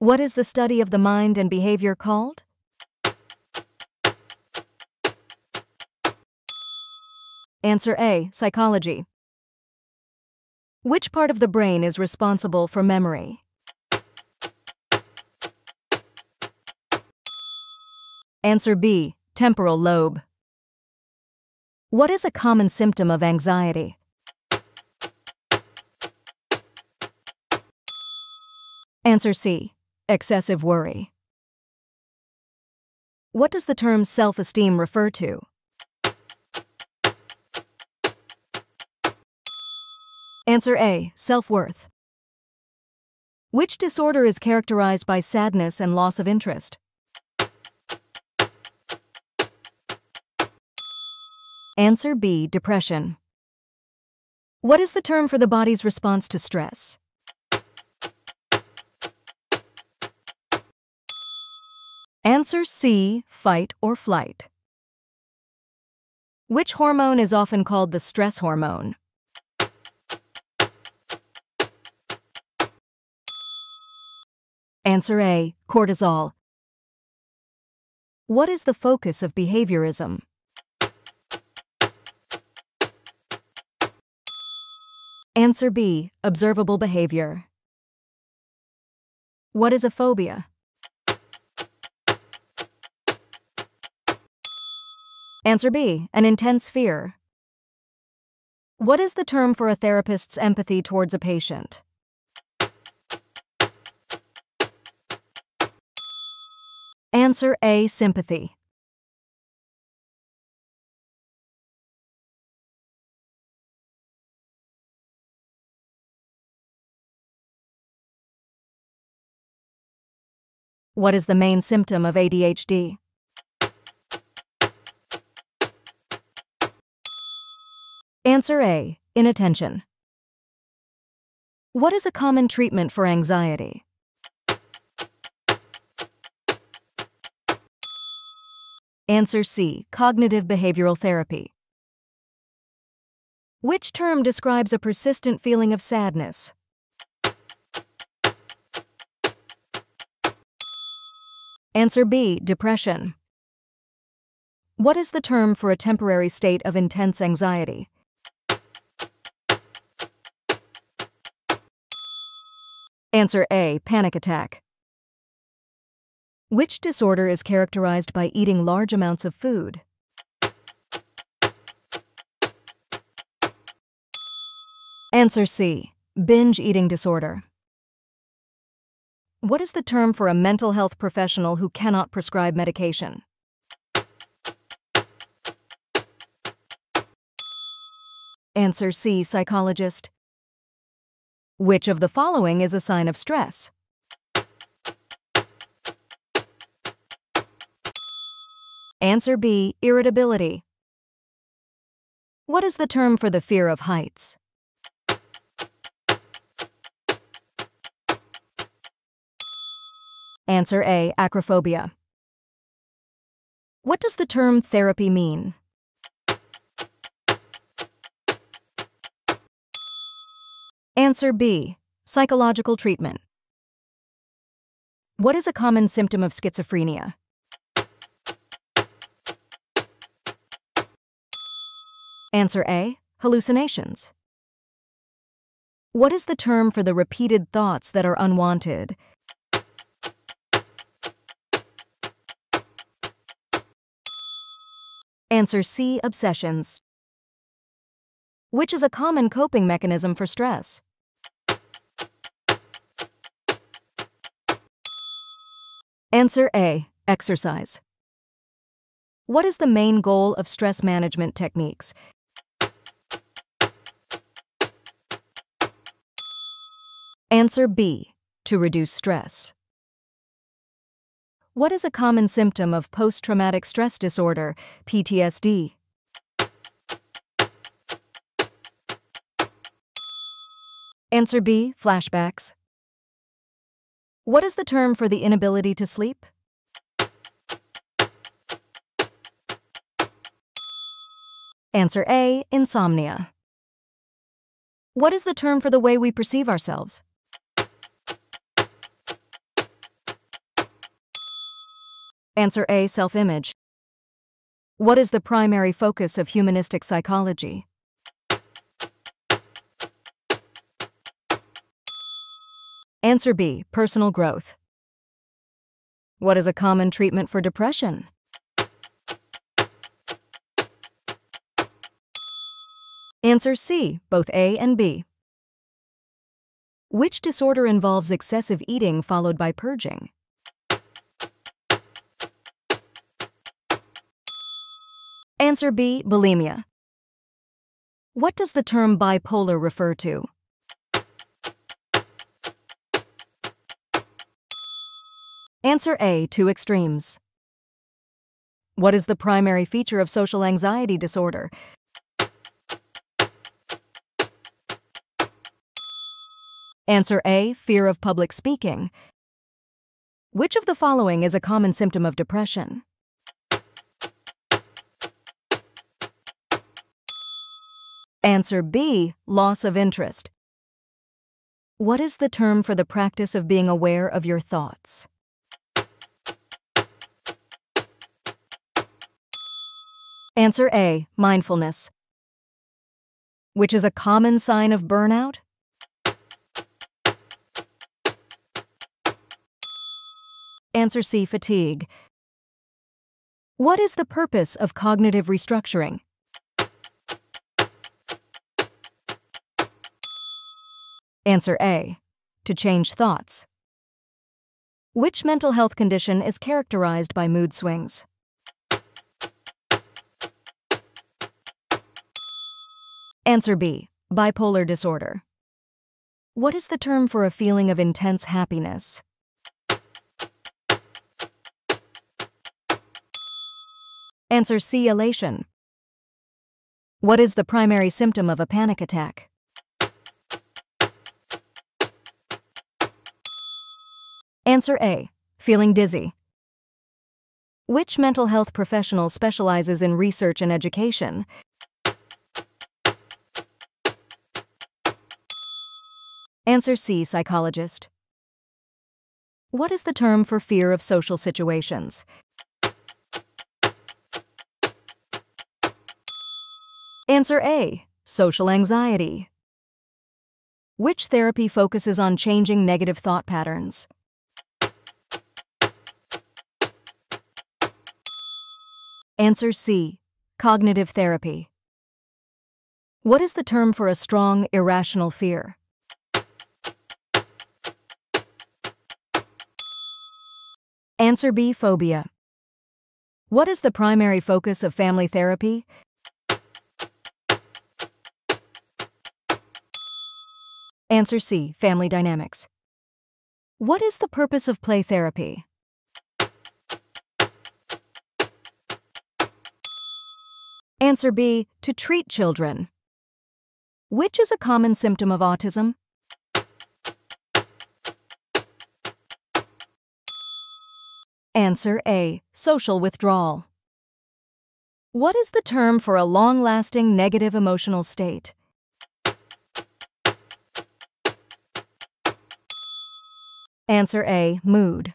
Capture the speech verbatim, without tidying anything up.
What is the study of the mind and behavior called? Answer A, psychology. Which part of the brain is responsible for memory? Answer B, temporal lobe. What is a common symptom of anxiety? Answer C, excessive worry. What does the term self-esteem refer to? Answer A, self-worth. Which disorder is characterized by sadness and loss of interest? Answer B, depression. What is the term for the body's response to stress? Answer C, fight or flight. Which hormone is often called the stress hormone? Answer A, cortisol. What is the focus of behaviorism? Answer B, observable behavior. What is a phobia? Answer B, an intense fear. What is the term for a therapist's empathy towards a patient? Answer A, sympathy. What is the main symptom of A D H D? Answer A, inattention. What is a common treatment for anxiety? Answer C, cognitive behavioral therapy. Which term describes a persistent feeling of sadness? Answer B, depression. What is the term for a temporary state of intense anxiety? Answer A, panic attack. Which disorder is characterized by eating large amounts of food? Answer C, binge eating disorder. What is the term for a mental health professional who cannot prescribe medication? Answer C, psychologist. Which of the following is a sign of stress? Answer B, irritability. What is the term for the fear of heights? Answer A, acrophobia. What does the term therapy mean? Answer B, psychological treatment. What is a common symptom of schizophrenia? Answer A, hallucinations. What is the term for the repeated thoughts that are unwanted? Answer C, obsessions. Which is a common coping mechanism for stress? Answer A, exercise. What is the main goal of stress management techniques? Answer B, to reduce stress. What is a common symptom of post-traumatic stress disorder, P T S D? Answer B, flashbacks. What is the term for the inability to sleep? Answer A, insomnia. What is the term for the way we perceive ourselves? Answer A. Self-image. What is the primary focus of humanistic psychology? Answer B. Personal growth. What is a common treatment for depression? Answer C. Both A and B. Which disorder involves excessive eating followed by purging? Answer B. Bulimia. What does the term bipolar refer to? Answer A. Two extremes. What is the primary feature of social anxiety disorder? Answer A. Fear of public speaking. Which of the following is a common symptom of depression? Answer B. Loss of interest. What is the term for the practice of being aware of your thoughts? Answer A. Mindfulness. Which is a common sign of burnout? Answer C. Fatigue. What is the purpose of cognitive restructuring? Answer A. To change thoughts. Which mental health condition is characterized by mood swings? Answer B. Bipolar disorder. What is the term for a feeling of intense happiness? Answer C. Elation. What is the primary symptom of a panic attack? Answer A. Feeling dizzy. Which mental health professional specializes in research and education? Answer C. Psychologist. What is the term for fear of social situations? Answer A. Social anxiety. Which therapy focuses on changing negative thought patterns? Answer C. Cognitive therapy. What is the term for a strong, irrational fear? Answer B. Phobia. What is the primary focus of family therapy? Answer C. Family dynamics. What is the purpose of play therapy? Answer B. To treat children. Which is a common symptom of autism? Answer A. Social withdrawal. What is the term for a long-lasting negative emotional state? Answer A. Mood.